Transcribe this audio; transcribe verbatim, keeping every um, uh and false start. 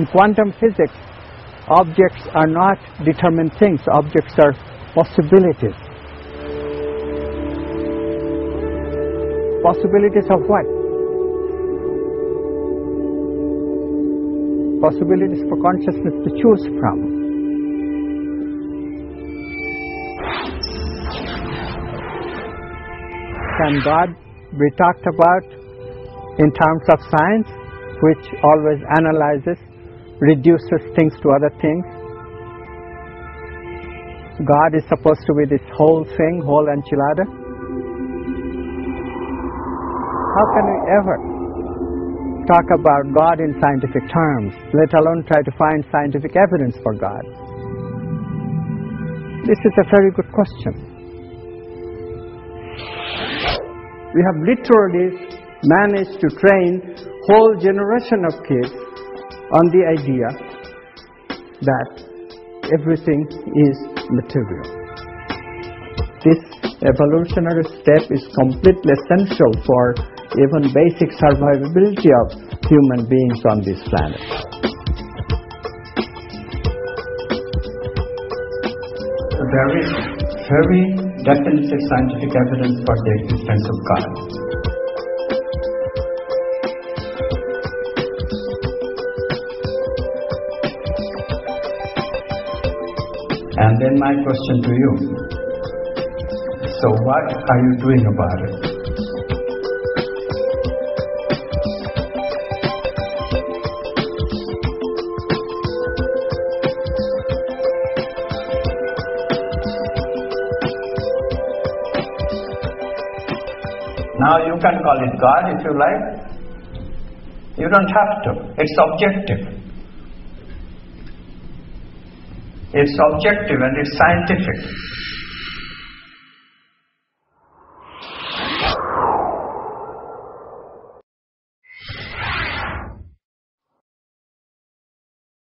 in quantum physics, objects are not determined things, objects are possibilities. Possibilities of what? Possibilities for consciousness to choose from. Can God be talked about in terms of science, which always analyzes, reduces things to other things? God is supposed to be this whole thing, whole enchilada. How can we ever talk about God in scientific terms, let alone try to find scientific evidence for God? This is a very good question. We have literally managed to train whole generation of kids on the idea that everything is material. This evolutionary step is completely essential for even basic survivability of human beings on this planet. There is very definitive scientific evidence for the existence of God. And then my question to you, so what are you doing about it? Now you can call it God if you like. You don't have to. It's objective. It's objective and it's scientific.